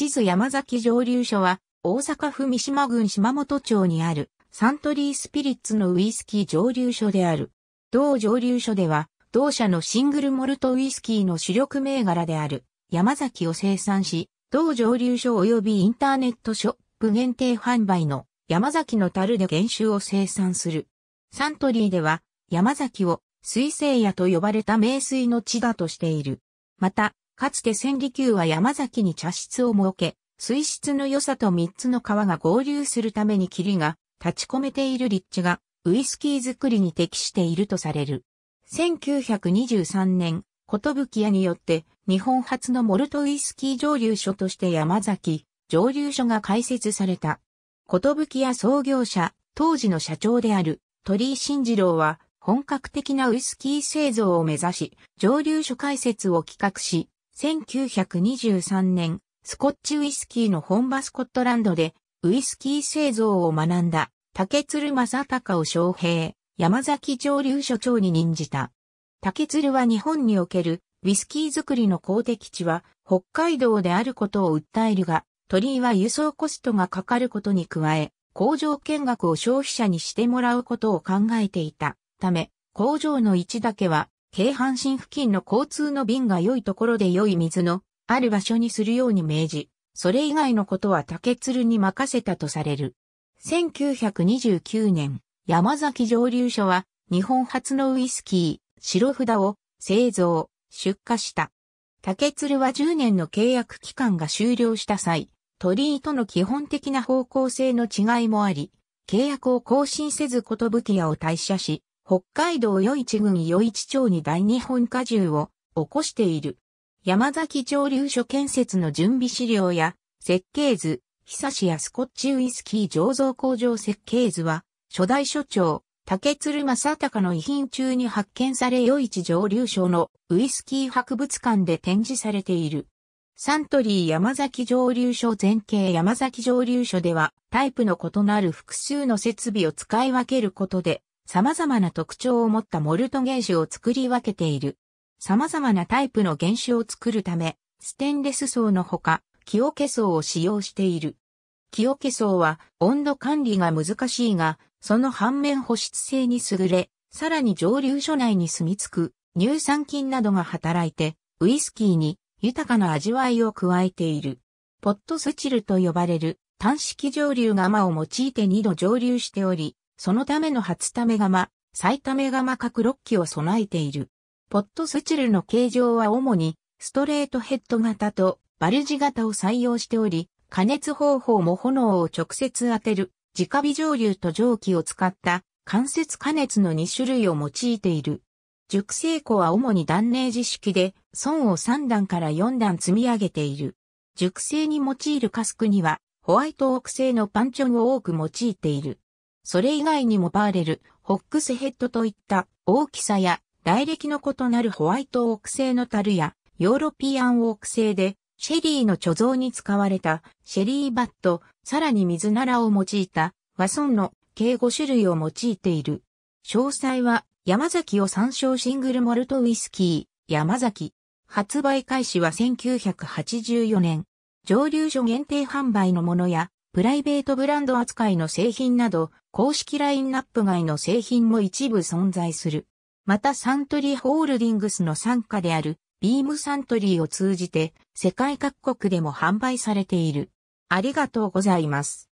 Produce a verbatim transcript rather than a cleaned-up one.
智頭山崎蒸留所は、大阪府三島郡島本町にある、サントリースピリッツのウイスキー蒸留所である。同蒸留所では、同社のシングルモルトウイスキーの主力銘柄である、山崎を生産し、同蒸留所及びインターネットショップ限定販売の、山崎の樽で原酒を生産する。サントリーでは、山崎を、水生野と呼ばれた名水の地だとしている。また、かつて千利休は山崎に茶室を設け、水質の良さと三つの川が合流するために霧が立ち込めている立地がウイスキー作りに適しているとされる。せんきゅうひゃくにじゅうさんねん、寿屋によって日本初のモルトウイスキー蒸留所として山崎蒸留所が開設された。寿屋創業者、当時の社長である鳥居慎次郎は本格的なウイスキー製造を目指し、蒸留所開設を企画し、せんきゅうひゃくにじゅうさんねん、スコッチウイスキーの本場スコットランドで、ウイスキー製造を学んだ、竹鶴正隆を将兵、山崎蒸留所長に任じた。竹鶴は日本における、ウイスキー作りの公的地は、北海道であることを訴えるが、鳥居は輸送コストがかかることに加え、工場見学を消費者にしてもらうことを考えていたため、工場の位置だけは、京阪神付近の交通の便が良いところで良い水のある場所にするように命じ、それ以外のことは竹鶴に任せたとされる。せんきゅうひゃくにじゅうきゅうねん、山崎蒸留所は日本初のウイスキー、白札を製造、出荷した。竹鶴はじゅうねんの契約期間が終了した際、鳥居との基本的な方向性の違いもあり、契約を更新せず寿屋を退社し、北海道余市郡余市町に大日本果汁を起こしている。山崎蒸留所建設の準備資料や設計図、久志やスコッチウイスキー醸造工場設計図は、初代所長、竹鶴正隆の遺品中に発見され余市蒸留所のウイスキー博物館で展示されている。サントリー山崎蒸留所全景山崎蒸留所では、タイプの異なる複数の設備を使い分けることで、様々な特徴を持ったモルト原酒を作り分けている。様々なタイプの原酒を作るため、ステンレス層のほか、木桶層を使用している。木桶層は温度管理が難しいが、その反面保湿性に優れ、さらに蒸留所内に住み着く乳酸菌などが働いて、ウイスキーに豊かな味わいを加えている。ポットスチルと呼ばれる単式蒸留釜を用いてにど蒸留しており、そのための初溜め釜、再溜め釜各ろっきを備えている。ポットスチルの形状は主にストレートヘッド型とバルジ型を採用しており、加熱方法も炎を直接当てる、直火蒸留と蒸気を使った間接加熱のにしゅるいを用いている。熟成庫は主に断ネージ式で、損をさんだんからよんだん積み上げている。熟成に用いるカスクには、ホワイトオーク製のパンチョンを多く用いている。それ以外にもバーレル、ホックスヘッドといった大きさや来歴の異なるホワイトオーク製の樽やヨーロピアンオーク製でシェリーの貯蔵に使われたシェリーバット、さらに水ならを用いた和損の計ごしゅるいを用いている。詳細は山崎を参照シングルモルトウイスキー、山崎。発売開始はせんきゅうひゃくはちじゅうよねん。蒸留所限定販売のものやプライベートブランド扱いの製品など、公式ラインナップ外の製品も一部存在する。またサントリーホールディングスの傘下であるビームサントリーを通じて世界各国でも販売されている。ありがとうございます。